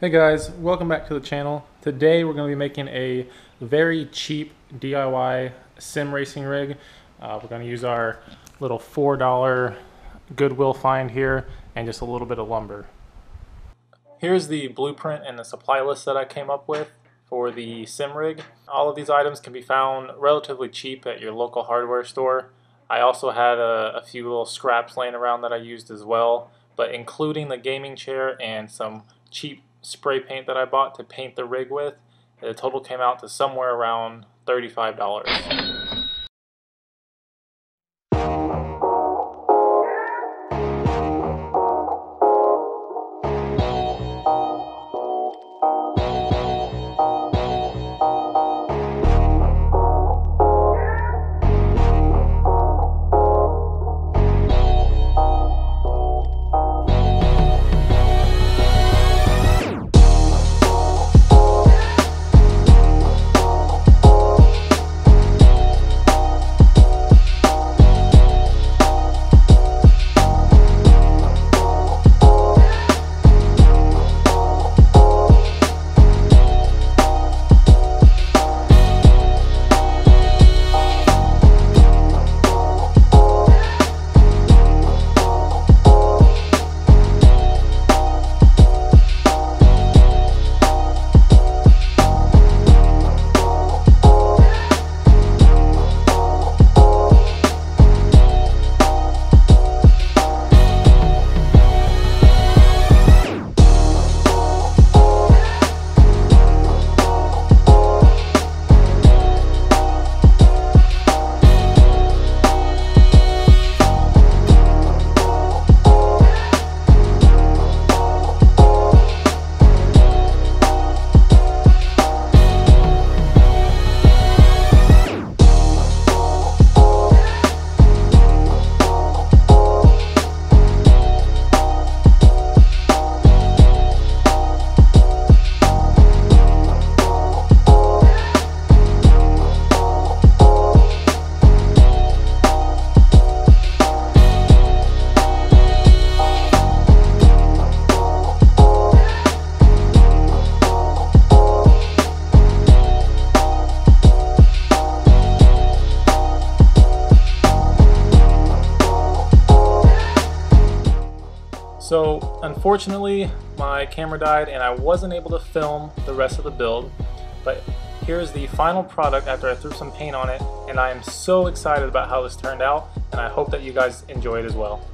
Hey guys, welcome back to the channel. Today we're going to be making a very cheap DIY sim racing rig. We're going to use our little $4 Goodwill find here and just a little bit of lumber. Here's the blueprint and the supply list that I came up with for the sim rig. All of these items can be found relatively cheap at your local hardware store. I also had a few little scraps laying around that I used as well, but including the gaming chair and some cheap spray paint that I bought to paint the rig with, the total came out to somewhere around $35. So unfortunately my camera died and I wasn't able to film the rest of the build, but here's the final product after I threw some paint on it, and I am so excited about how this turned out, and I hope that you guys enjoy it as well.